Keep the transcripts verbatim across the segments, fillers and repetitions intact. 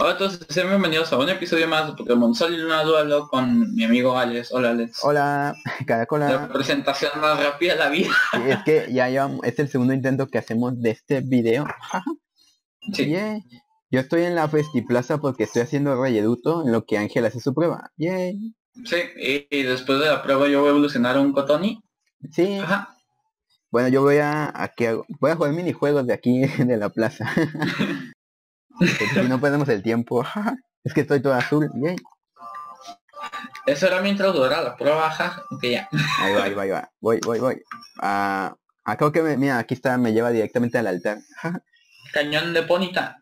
Hola a todos, sean bienvenidos a un episodio más de Pokémon Sol y Luna Duelo con mi amigo Alex. Hola Alex. Hola, Caracola. La presentación más rápida de la vida. Sí, es que ya llevamos, es el segundo intento que hacemos de este video. Sí. Yeah. Yo estoy en la Festiplaza porque estoy haciendo Rayeduto en lo que Ángel hace su prueba. Yay. Sí, y, y después de la prueba yo voy a evolucionar a un cotoni. Sí. Ajá. Bueno, yo voy a, a que voy a jugar minijuegos de aquí de la plaza. Si no perdemos el tiempo. Es que estoy todo azul. Yay. Eso era mi introducción a la prueba baja. Okay, ya. Ahí va, ahí va, ahí va. Voy, voy, voy. Ah, acabo que me, mira, aquí está, me lleva directamente al altar. Cañón de Ponyta.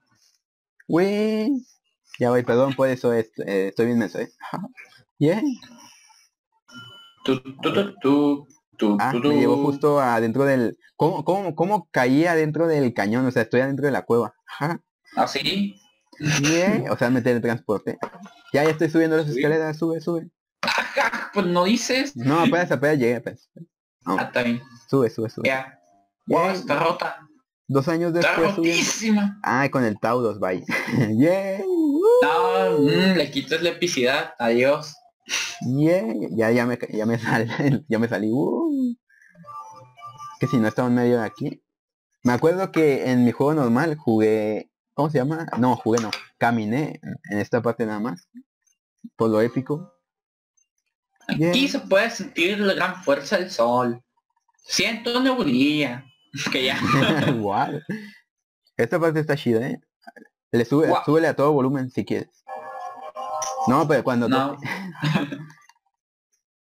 Wey. Ya voy, perdón por eso, es, eh, estoy bien menso, eh. Yeah. Tu, tu, tu, tu, tu, ah, tu, tu. Me llevó justo adentro del... ¿Cómo, cómo, cómo caí adentro del cañón? O sea, estoy adentro de la cueva. ¿Ah, sí? Bien, yeah. O sea, me teletransporté. Ya, ya estoy subiendo las escaleras, sube, sube. Ajá, pues no dices. No, apenas, apenas llegué, apenas. No. Ah, está bien. Sube, sube, sube. Ya. Yeah. Wow, está rota. Dos años después. Está rotísima. Ah, con el Tauros, bye. Yeah. No, mm, le quitas la epicidad. Adiós. Yeah. Ya, ya me, ya me salí. Ya me salí. Uh. Que si no estaba en medio de aquí. Me acuerdo que en mi juego normal jugué. ¿Cómo se llama? No, jugué no. Caminé en esta parte nada más. Por lo épico. Yeah. Aquí se puede sentir la gran fuerza del sol. Siento nebulía. Que ya. Wow. Esta parte está chida, eh. Le sube, wow. Súbele a todo volumen si quieres. No, pero cuando no. Te...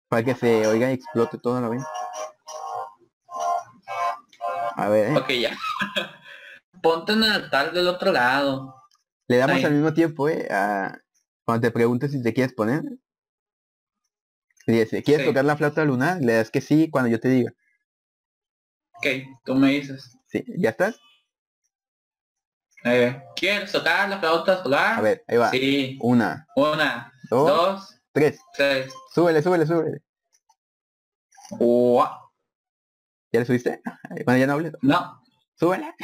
Para que se oiga y explote todo, ¿lo ven? A ver, eh. Ok, ya. Ponte en el altar del otro lado. Le damos ahí al mismo tiempo, eh. A... Cuando te preguntes si te quieres poner. Le dice, ¿quieres sí. tocar la flauta lunar? Le das que sí cuando yo te diga. Ok, tú me dices. Sí, ¿ya estás? Eh, ¿quieres tocar la flauta solar? A ver, ahí va. Sí. Una. Una. Dos. dos tres. Tres. Súbele, súbele, súbele. Wow. ¿Ya le subiste? Bueno, ya no hablé. No. Súbele.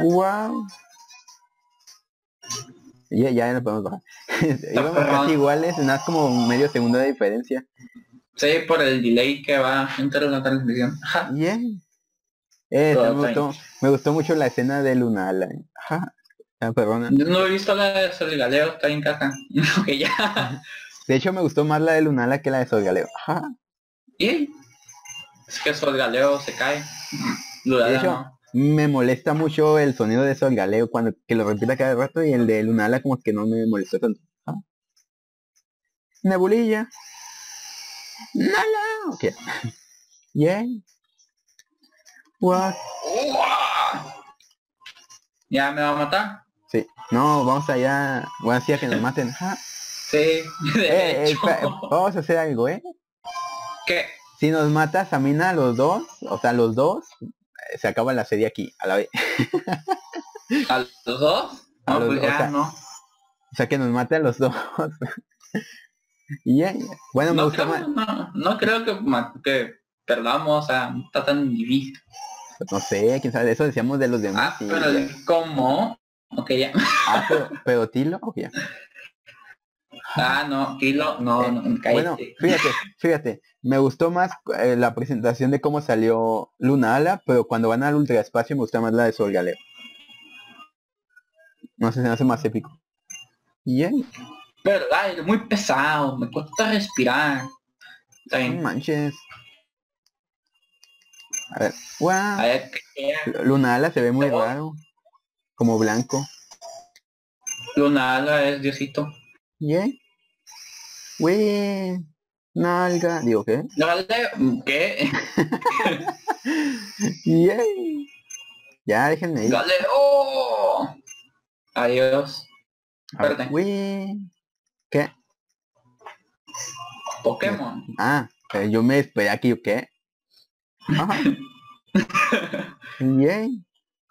Wow. Ya, ya no podemos bajar. Íbamos casi iguales, nada como medio segundo de diferencia. Sí, por el delay que va entre una transmisión. Ajá. Yeah. Eh, me, gustó, me gustó mucho la escena de Lunala. Ajá. Ah, perdona. Yo no he visto la de Solgaleo, está en caja. Okay, ya. De hecho me gustó más la de Lunala que la de Solgaleo. Ajá. ¿Y? Es que Solgaleo se cae. Lunala, de hecho, no. Me molesta mucho el sonido de Solgaleo cuando que lo repita cada rato, y el de Lunala como que no me molestó tanto. ¿Ah? Nebulilla. Nala. Ok. Yeah. What? ¿Ya me va a matar? Sí. No, vamos allá. Voy a decir que nos maten. ¿Ah? Sí. De eh, hecho. Eh, vamos a hacer algo, ¿eh? ¿Qué? Si nos matas a Mina los dos, o sea, los dos... Se acaba la serie aquí, a la vez. ¿A los dos? No, a los, pues ya, o sea, no. O sea, que nos mate a los dos. Yeah. Bueno, no me gusta creo, más. No, no creo que, que perdamos, o sea, está tan difícil. No sé, quién sabe, eso decíamos de los demás. Ah, pero ya. ¿Cómo? Ok, ya. Ah, pero, pero Tilo, ok, ya. Ah, no, Tilo, no, eh, no, cállate. Bueno, fíjate, fíjate, me gustó más eh, la presentación de cómo salió Lunala, pero cuando van al ultraespacio me gusta más la de Solgaleo. No sé, se me hace más épico. Y él. Pero, ay, muy pesado, me cuesta respirar. No manches. A ver, wow. A ver, Lunala se ve muy raro. Como blanco. Lunala es diosito. Yeah. Wey. Nalga. Digo, ¿qué? Nalga, ¿qué? Yeah. Ya, déjenme ir. Dale, oh. Adiós. Verde. Wey. ¿Qué? Pokémon. Ah, eh, yo me esperé aquí, ¿o qué? Ajá. Yay.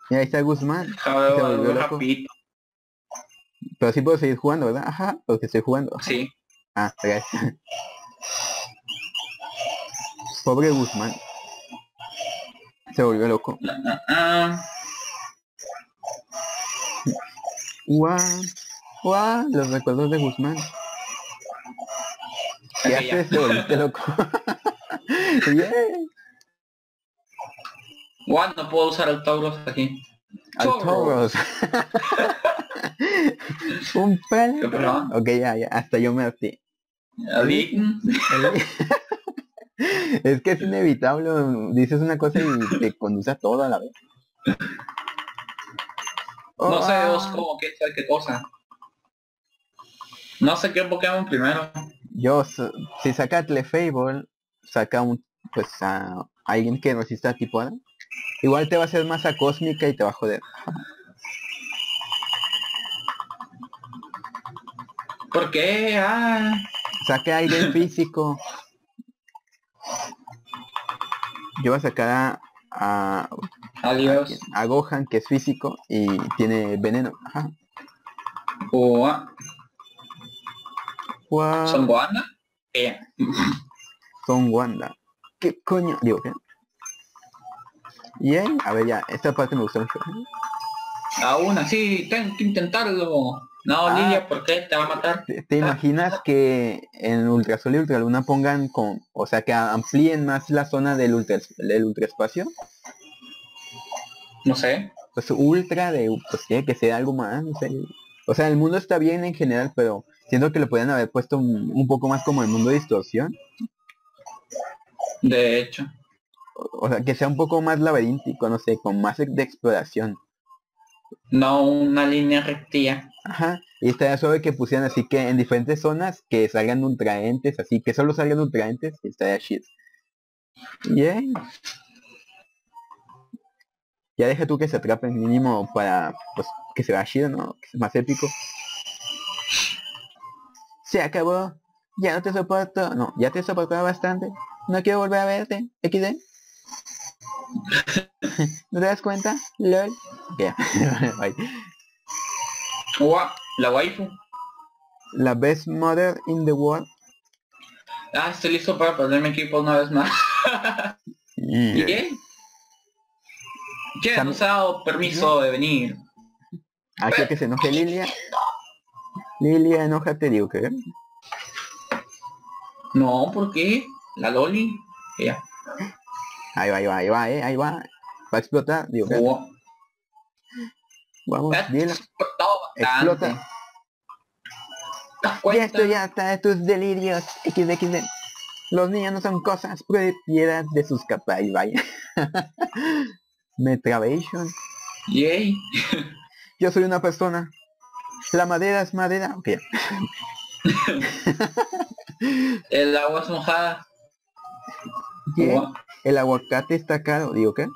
Y ahí está Guzmán. Ver, pero sí puedo seguir jugando, ¿verdad? Ajá, porque estoy jugando. Ajá. Sí. Ah, gracias. Pobre Guzmán. Se volvió loco. No, no, no. Guau. Guau. Los recuerdos de Guzmán. ¿Qué okay, haces? Te volviste loco. Yeah. Guau, no puedo usar el Tauros aquí. Al Tauros. Un pelo. Ok, ya, ya. Hasta yo me harté. Es que es inevitable. Dices una cosa y te conduce a todo a la vez. Oh, no sé, Osco, qué, qué cosa. No sé qué Pokémon primero. Yo, si saca Tlefable, saca un, pues a alguien que resista tipo Adam. Igual te va a hacer masa cósmica y te va a joder. ¿Por qué? Ah. Saque aire físico. Yo voy a sacar a... A, Adiós. a, a Gohan, que es físico y tiene veneno. Ajá. Oh. Wow. ¿Son Wanda? Eh. Son Wanda. ¿Qué coño? Digo, ¿qué? Y yeah. A ver, ya, esta parte me gustó mucho. Aún así, tengo que intentarlo. No, ah, Lilia, ¿por qué? Te va a matar. ¿Te, te imaginas que en Ultrasol y Ultraluna pongan con... O sea, que amplíen más la zona del ultra, del ultraespacio? No sé. Pues ultra de... Pues tiene que ser algo más, no sé. O sea, el mundo está bien en general, pero siento que lo podrían haber puesto un, un poco más como el mundo de distorsión. De hecho. O sea, que sea un poco más laberíntico, no sé, con más de exploración. No, una línea rectilla. Ajá, y estaría suave que pusieran así que en diferentes zonas que salgan ultraentes, así que solo salgan ultraentes, y estaría shit. Yeah. Ya deja tú que se atrapen mínimo para, pues, que se vea shit, ¿no? Que sea más épico. Se acabó. Ya no te soporto. No, ya te soportaba bastante. No quiero volver a verte. equis de. ¿No te das cuenta? Lol. Ya. Yeah. La waifu. La best mother in the world. Ah, estoy listo para perder mi equipo una vez más. ¿Y qué? ¿Quién nos ha dado permiso de venir? Aquí que se enoje Lilia. Lilia, enójate, digo, ¿qué? No, ¿por qué? La Loli. Ya. Ahí va, ahí va, ahí va, eh, ahí va. Va a explotar, digo, ¿qué? Oh. Vamos, dile. Explota. Ya estoy hasta de tus delirios. equis de equis de. Los niños no son cosas propiedad de sus capas. Ahí vaya. Metravation. Yay. Yo soy una persona. La madera es madera. Ok. El agua es mojada. Yeah. El aguacate está caro, digo, ¿qué?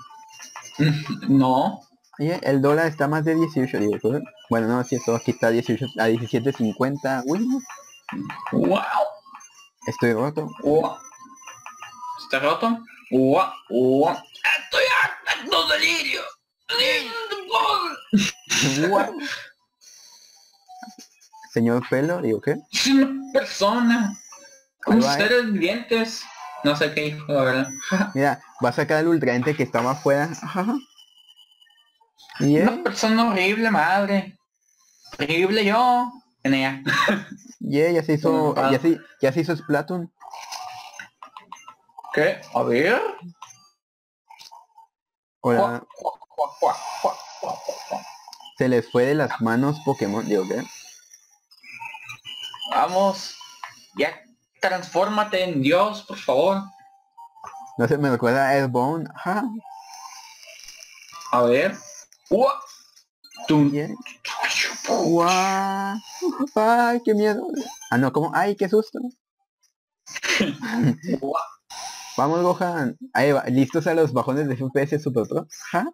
No. Yeah. El dólar está más de dieciocho, digo, ¿qué? Bueno, no, si esto aquí está dieciocho, a diecisiete cincuenta. Wow. Estoy roto. Wow. ¿Está roto? Wow. Wow. Estoy harta de los delirios. Wow. Señor Pelo, digo, ¿qué? Es una persona. Con seres vivientes. No sé qué dijo, la verdad. Mira, va a sacar el ultraente que está más afuera. Y él... Una persona horrible, madre. Horrible yo. Tenía. Y yeah, ya se hizo... Ya se, ya se hizo Splatoon. ¿Qué? A ver. Hola. Se les fue de las manos Pokémon, digo, ¿qué? Vamos. Ya. Transfórmate en Dios, por favor. No se me recuerda a Earthbound. Ajá. A ver. ¡Uah! ¡Tum! Yeah. ¡Uah! ¡Ay, qué miedo! Ah, no, ¿cómo? ¡Ay, qué susto! Vamos, Gohan. Ahí va. ¿Listos a los bajones de F P S Super Pro? Ajá.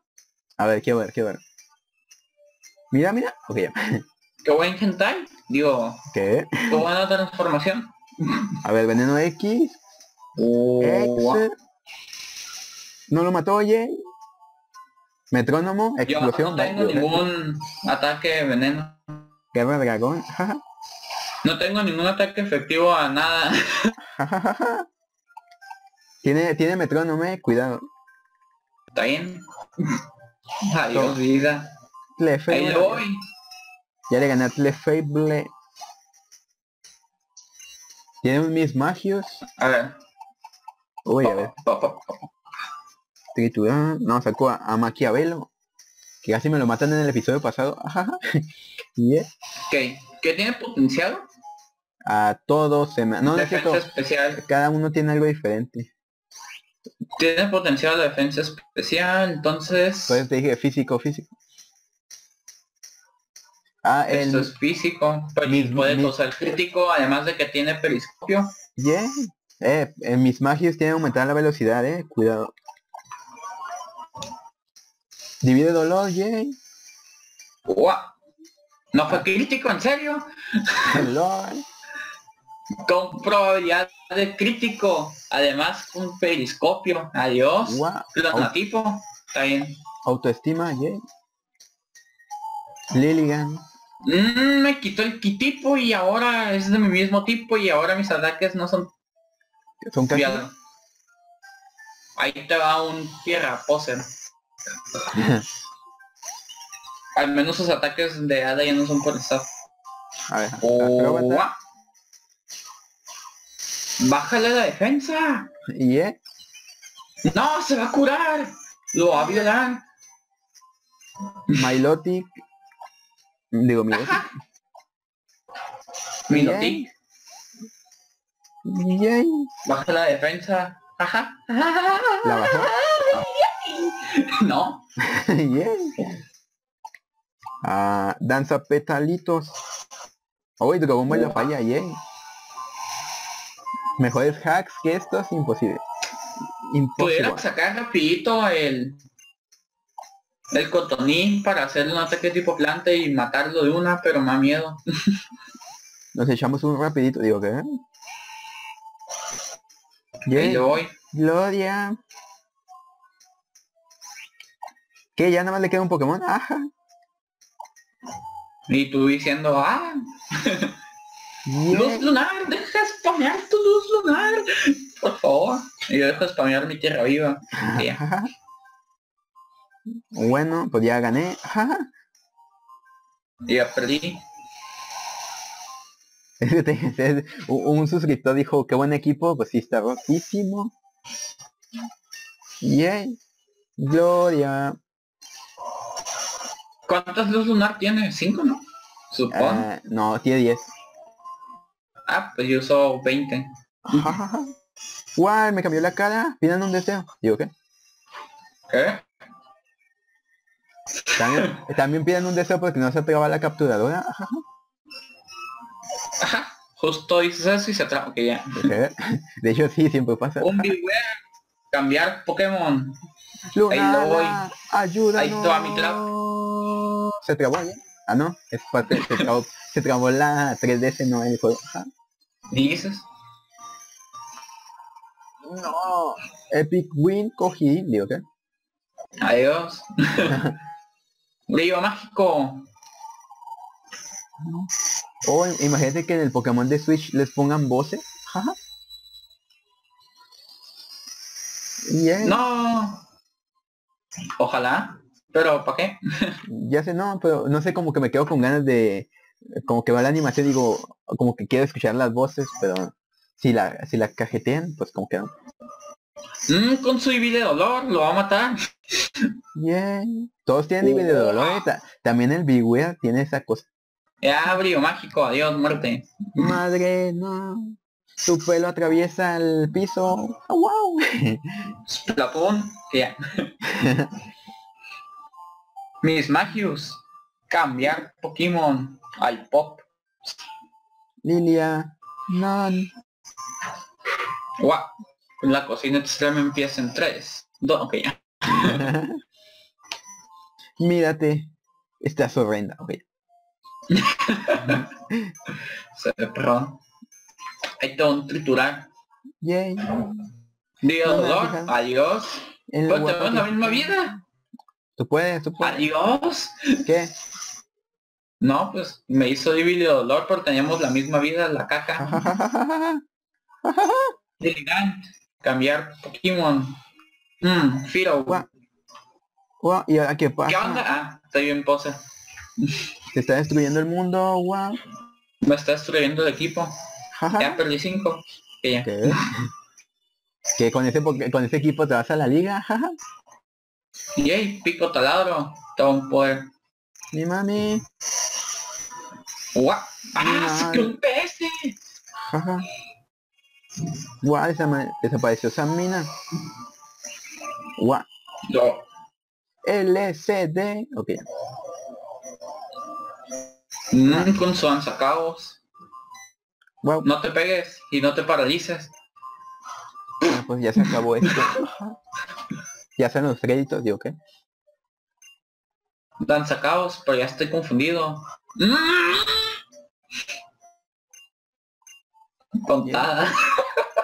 A ver, qué ver, qué ver. Mira, mira. Ok. ¿Qué voy a intentar? Digo... ¿Qué? ¿Cómo va la transformación? A ver, veneno X. Oh. X. No lo mató, oye. Metrónomo, explosión. Yo no tengo va, ningún va. ataque de veneno. Guerra dragón. No tengo ningún ataque efectivo a nada. Tiene, tiene metrónomo, cuidado. Está bien. Adiós, so, vida. Tlefable. Ahí le voy. Ya le gané a Tlefable. Tiene un Mismagius. A ver. Uy, a ver. Oh, oh, oh. Triturar. No, sacó a, a Maquiavelo. Que casi me lo matan en el episodio pasado. Ajá. Yeah. Okay. ¿Qué tiene potencial? A todos se me... No, defensa no es especial. Cada uno tiene algo diferente. Tiene potencial de defensa especial, entonces... Pues te dije físico, físico. Ah, el... Esto es físico, pero mis, puede mis... causar crítico, además de que tiene periscopio. Yeah. Eh, en mis magios tiene que aumentar la velocidad, eh. Cuidado. Divide dolor, yay. Wow. No fue crítico, ¿en serio? Lord. Con probabilidad de crítico. Además, un periscopio. Adiós. Wow. Planotipo. Auto... Está bien. Autoestima, yay. Lilia. Mm, me quitó el tipo y ahora es de mi mismo tipo y ahora mis ataques no son... Son casi... Ahí te va un tierra poser. Al menos sus ataques de hada ya no son por staff. A ver. Oh, a bájale la defensa. ¿Y yeah. No, se va a curar. Lo va a violar. Milotic. Digo, Milotic. Milotic. Yeah. Baja la defensa. Ajá. La bajó. Oh. No. Yeah. Ah, danza petalitos. Uy, Dragon Ball la falla, yeah. Mejores hacks que estos, imposible. Pudiera sacar rapidito el... El cotoni para hacerle un ataque tipo planta y matarlo de una, pero me da miedo. Nos echamos un rapidito, digo que... Yeah. Ahí le voy. Gloria. ¿Qué? ¿Ya nada más le queda un Pokémon? Ajá. Y tú diciendo, ah, yeah. Luz lunar, deja spamear tu luz lunar, por favor. Y yo dejo spamear mi tierra viva. Yeah. Bueno, pues ya gané. Ya perdí. Un suscriptor dijo, qué buen equipo, pues sí, está rotísimo. Yeah. Gloria. ¿Cuántas luz lunar tiene? ¿Cinco, no? Supongo. Uh, no, tiene diez. Ah, pues yo uso veinte. Guau, me cambió la cara. Pidan un deseo. ¿Digo qué? ¿Qué? También, también pidan un deseo porque no se pegaba la capturadora. Ajá. Ajá. Justo dices eso y se atrapa. Okay, ya. Okay. De hecho, sí, siempre pasa. Un Bewear. Cambiar Pokémon. Lunala, ahí lo voy. Ayúdanos. Ahí está mi trap. Se trabó ya. Ah, no, es parte, se trabó, se trabó la tres D S, no el juego. Ajá. ¿Dices? No. Epic Win cogí, digo que. Adiós. Brillo mágico. Oh, imagínate que en el Pokémon de Switch les pongan voces. Ajá. Yeah. No. Ojalá. Pero, ¿para qué? Ya sé, no, pero no sé, como que me quedo con ganas de... Como que va la animación, digo, como que quiero escuchar las voces, pero si la, si la cajetean, pues como que no. Mm, con su I V de dolor, lo va a matar. Yeah. Todos tienen I V de dolor. Ta también el Bewear tiene esa cosa. Ya, brillo mágico, adiós, muerte. Madre, no. Tu pelo atraviesa el piso. Oh, wow. Platón, ya. Yeah. Mismagius, cambiar Pokémon al pop. Lilia, non. Wow. La cocina extrema empieza en tres, dos, ok. Mírate, estás horrenda, ok. Perdón. I don't triturar. Yay. Dios, no, Lord, no, adiós. En pero tenemos la misma vida. Tú puedes, tú puedes. Adiós. ¿Qué? No, pues me hizo débil de dolor, pero teníamos la misma vida en la caja. Elegante. Cambiar Pokémon. Mmm, Firo. Wow, ¿y ahora qué pasa? ¿Qué onda? Ah, estoy bien pose. Se está destruyendo el mundo, wow. Me está destruyendo el equipo. Ya perdí cinco. ¿Qué? ¿Qué? ¿Que con ese, con ese equipo te vas a la liga? Yay, pico taladro. Todo un poder. Mi mami. Wow. ¡Ah, qué un pez! Jaja. Guau, wow, desapareció esa mina. Guau. Wow. No. L C D. Ok. Mm, con su anzacabos. Wow. No te pegues y no te paralices. Ah, pues ya se acabó esto. Ya son los créditos, digo que. Danzacabos, pero ya estoy confundido. Mm. Tontada. Yeah.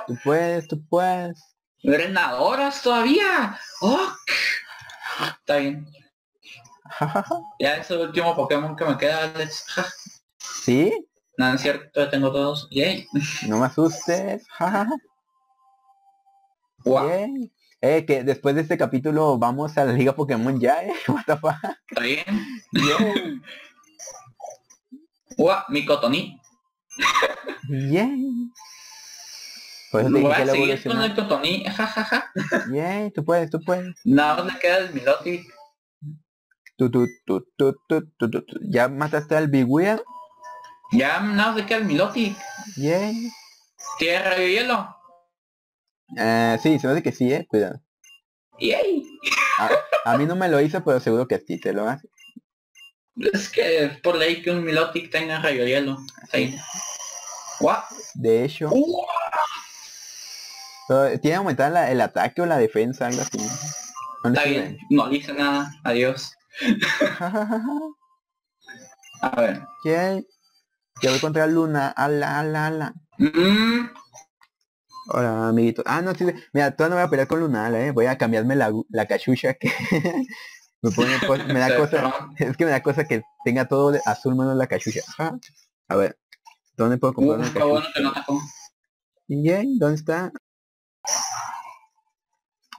Tú puedes, tú puedes. Drenadoras todavía. Oh. Está bien. Ya es el último Pokémon que me queda, Alex. ¿Sí? No, es cierto, ya tengo todos. Yay. No me asustes. Wow. Yay. Eh, que después de este capítulo vamos a la Liga Pokémon ya, eh. What the fuck. Está bien. Yay. Wow, Mikotoni. Yay. Pues lo voy a seguir con el cotoni, jajaja. Yay, tú puedes, tú puedes. Nada más le queda el Milotic. Tu, tu, tu, tu, tu, tu, tu, tu. ¿Ya mataste al Bewear? Ya, nada más le queda el Milotic. Yay. ¿Tierra y hielo? Eh, sí, se me hace que sí, eh, cuidado. Yay. A, a mí no me lo hizo, pero seguro que a ti te lo hace. Es que por ley que un Milotic tenga rayo hielo. Sí. What? De hecho. What? Tiene que aumentar la, el ataque o la defensa, algo así. No está bien, no dice nada, adiós. A ver. ¿Qué? Ya voy contra Luna, ala, ala, ala. Mm. Hola, amiguito. Ah, no, sí, mira, todavía no voy a pelear con Lunala, eh. Voy a cambiarme la, la cachucha que... me, pone, me da cosa... Es que me da cosa que tenga todo de azul menos la cachucha. Ajá. A ver. ¿Dónde puedo comprar uh, una cachucha? Bueno, no, no, no. Yay, ¿dónde está?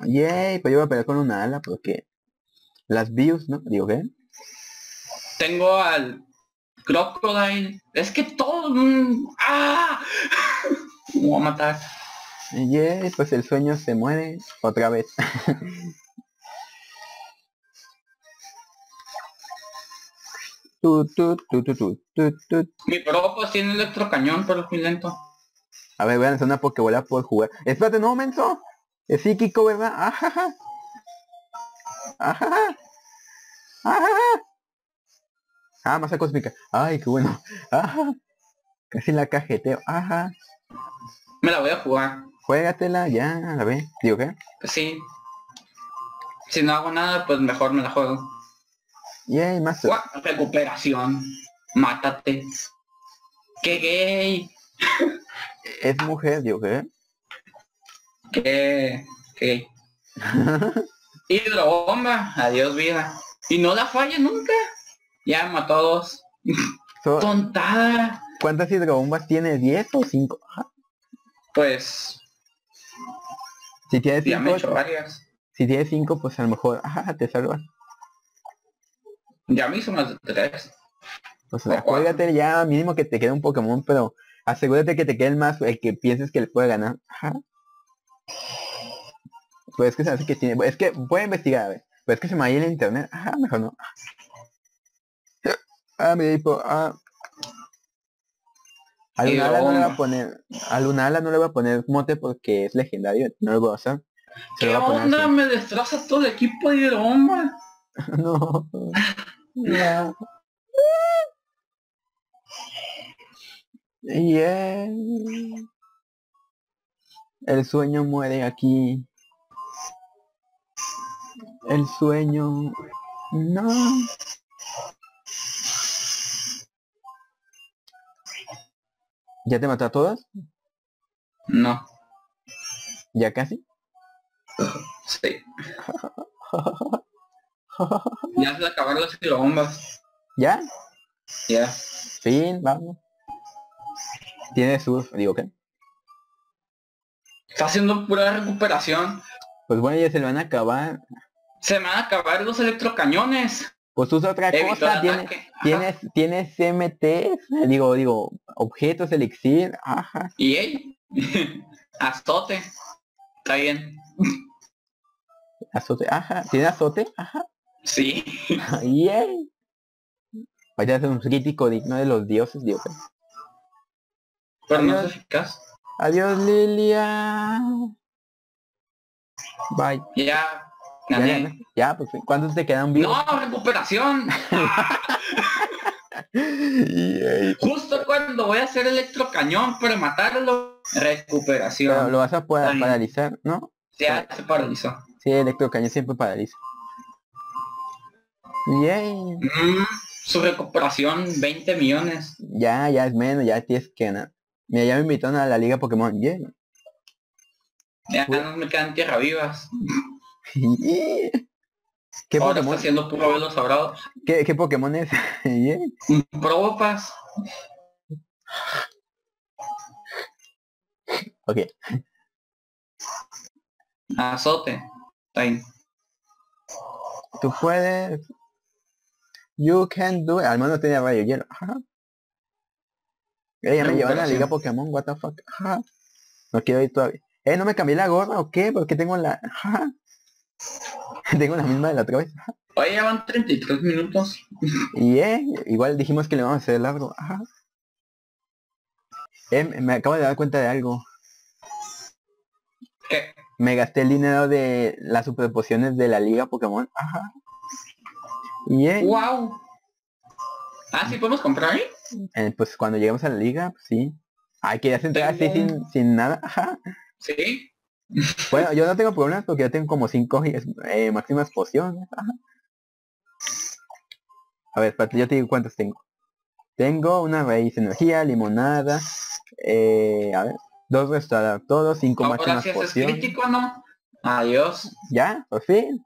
Yay, pues yo voy a pelear con una ala porque las views, ¿no? Digo, ¿qué? Tengo al Crocodile. Es que todo... ¡Ah! Me voy a matar. Yay, pues el sueño se muere otra vez. tu, tu, tu, tu, tu, tu, tu. Mi Probopas tiene electrocañón, pero es muy lento. A ver, voy a lanzar una Pokébola por jugar. Espérate, no, menso. Es psíquico, ¿verdad? Ajaja. Ajaja. Ajaja. Ah, masa cósmica. Ay, qué bueno. Ajaja. Casi la cajeteo. Ajá. Me la voy a jugar. Juégatela, ya, la ve. ¿Digo qué? Sí. Si no hago nada, pues mejor me la juego. Yay, más. Recuperación. Mátate. ¡Qué gay! Es mujer, digo qué. Que... que... Hidrobomba, adiós vida. Y no la falla nunca. Ya mató a dos. So, tontada. ¿Cuántas hidrobombas tienes? ¿diez o cinco? Pues... Si tienes cinco, ya me he hecho varias. Si tienes cinco, pues a lo mejor ajá, te salvas. Ya me hizo unas tres. O sea, juégate ya, mínimo que te quede un Pokémon, pero asegúrate que te quede el más, el que pienses que le puede ganar. Ajá. Pues es que se hace que tiene... Es que voy a investigar, a ver. Pues es que se me ha ido el internet. Ajá, mejor no. Ah, mi hipo, ah. A Lunala no le va a poner... A Lunala no le va a poner mote porque es legendario. No lo voy a usar. Se ¿Qué onda? Me destroza todo el equipo de bomba. No. No. Yeah. El sueño muere aquí. El sueño... No. ¿Ya te mató a todas? No. ¿Ya casi? Sí. Ya se acabaron las kilobombas. ¿Ya? Ya. Yeah. Fin, vamos. Tiene surf, digo, ¿qué? Está haciendo pura recuperación. Pues bueno, ya se le van a acabar. Se me van a acabar los electrocañones. Pues usa otra Evito cosa, tienes, tienes, tienes C M Ts, digo, digo, objetos, elixir, ajá. Y él, azote, está bien. Azote, ajá, ¿tiene azote? Ajá. Sí. Y él. Vaya a ser un crítico digno de los dioses, digo. Pero adiós. No es eficaz. Adiós, Lilia. Bye. Ya. Gané. Ya, ya, pues, ¿cuántos te quedan vivos? ¡No, recuperación! Yeah. Justo cuando voy a hacer electrocañón para matarlo, recuperación. Pero lo vas a poder paralizar, ¿no? Ya, se paralizó. Sí, electrocañón siempre paraliza. Yay. Yeah. Mm, su recuperación, veinte millones. Ya, ya es menos, ya tienes que ganar. Mira, ya me invitaron a la Liga Pokémon. Yeah. Ya, ya no me quedan tierra vivas. Yeah. ¿Qué ahora Pokémon? Está haciendo puro velo sabrado. ¿Qué, qué Pokémon es? Yeah. Probopas. Ok. Azote. Time. Tú puedes. You can do it. Al menos tenía rayo hielo. Ajá. Eh, ya me llevan a la Liga Pokémon. What the fuck. Ajá. No quiero ir todavía. Eh, ¿no me cambié la gorra o qué? Porque tengo la... Ajá. Tengo la misma de la otra vez. Oye, ya van treinta y tres minutos. Y yeah, igual dijimos que le vamos a hacer largo. Ajá. Eh, me acabo de dar cuenta de algo. ¿Qué? Me gasté el dinero de las superpociones de la Liga Pokémon. Ajá. Yeah. Wow. Ah, ¿sí podemos comprar? Eh, pues cuando lleguemos a la liga, pues, sí. Ay, que ya se entrega así sin, sin nada. Ajá. Sí. Bueno, yo no tengo problemas porque yo tengo como cinco eh, máximas pociones. Ajá. A ver, espérate, yo te digo cuántas tengo. Tengo una raíz energía, limonada, eh, a ver, dos restaurar todos, cinco ahora máximas si pociones. Es crítico, ¿no? Adiós. Ya, por fin.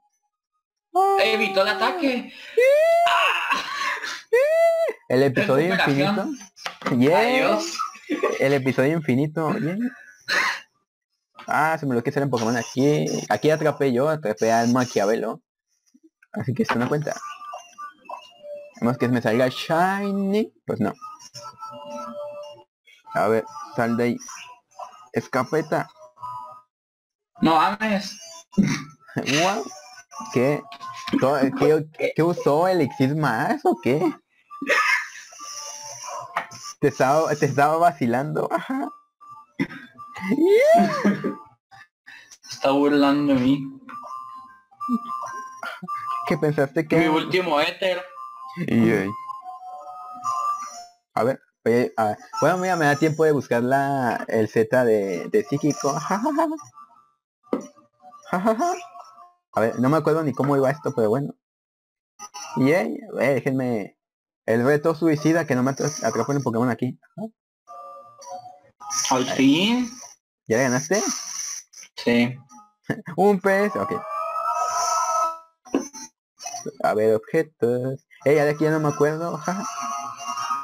Oh. Evitó el ataque. Sí. Ah. Sí. El episodio infinito. Yeah. Adiós. El episodio infinito. Yeah. Ah, se me lo quise en Pokémon aquí. Aquí atrapé yo, atrapé al Maquiavelo. Así que se me cuenta. Más que me salga Shiny. Pues no. A ver, sal de ahí. Escapeta. No ames. Wow. ¿Qué? ¿Qué, qué, qué, qué usó elixir más o qué? Te estaba, te estaba vacilando. Ajá. Yeah. Está burlando de mí. ¿Qué pensaste que? Mi último éter. Yeah. A ver, oye, a ver. Bueno, mira, me da tiempo de buscar la el Z de, de psíquico. A ver, no me acuerdo ni cómo iba esto, pero bueno. Y yeah. eh, déjenme. El reto suicida que no me atrapó en el Pokémon aquí. Ajá. Al fin. ¿Ya le ganaste? Sí. Un pez, ok. A ver, objetos. Eh, ya de aquí ya no me acuerdo. Ajá.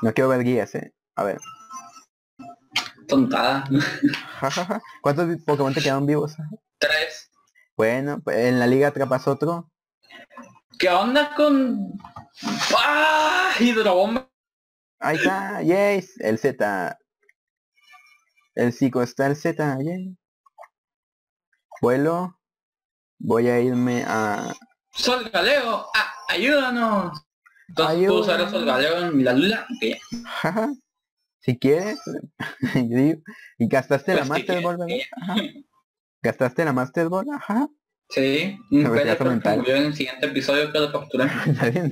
No quiero ver guías, eh. A ver. Tontada. ¿Cuántos Pokémon te quedaron vivos? Ajá. Tres. Bueno, en la liga atrapas otro. ¿Qué onda con...? ¡Ah! ¡Hidrobomba! Ahí está, yes, el Z. El psico está el Z, yes. Vuelo. Voy a irme a... Solgaleo, ah, ayúdanos. Entonces ayúdanos. Puedo usar a Solgaleo en la lula. Okay. Ajá. Si quieres. Y gastaste pues la Master Ball, ¿verdad? Ajá. ¿Gastaste la Master Ball? Ajá. Sí, no me voy comentar. Yo en el siguiente episodio que lo capturé. Está bien.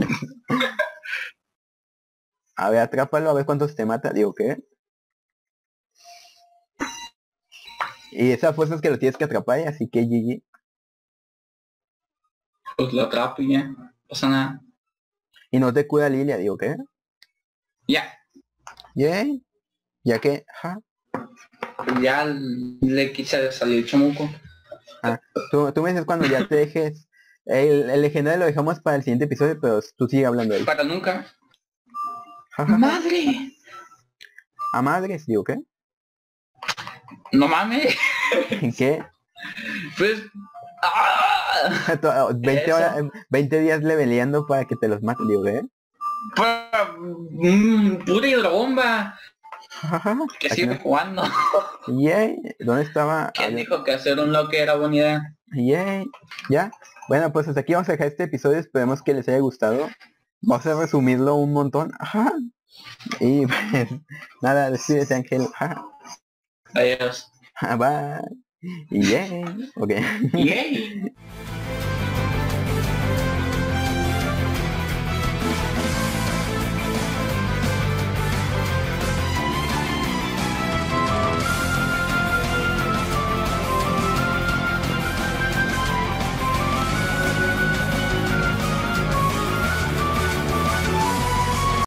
A ver, atrápalo, a ver cuántos te mata. Digo, ¿qué? Y esa fuerza es que lo tienes que atrapar, así que G G. Pues lo atrapo y ya. No pasa nada. Y no te cuida Lilia, digo, ¿qué? Ya. Yeah. Yeah. ¿Ya que? ¿Ja? Ya le quise salir chamuco. Ah, tú, tú me dices cuando ya te dejes. El, el legendario lo dejamos para el siguiente episodio, pero tú sigue hablando ahí. Para nunca. ¡Madre! ¿A madres? ¿Digo qué? ¡No mames! ¿Qué? Pues... ¡ah! veinte, horas, veinte días leveleando para que te los maten, digo qué. Para... Mm, ¡pura hidrobomba! Que sigue no... jugando. Yay, yeah. ¿Dónde estaba? ¿Quién dijo que hacer un loque era buena idea? Yay, yeah. Ya. Bueno, pues hasta aquí vamos a dejar este episodio. Esperemos que les haya gustado. Vamos a resumirlo un montón. Ajá. Y pues, nada, despídete, Ángel. Ajá. Adiós. Bye. Yay. Yeah. Ok. Yay. Yeah.